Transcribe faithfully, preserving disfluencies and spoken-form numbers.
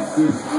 This is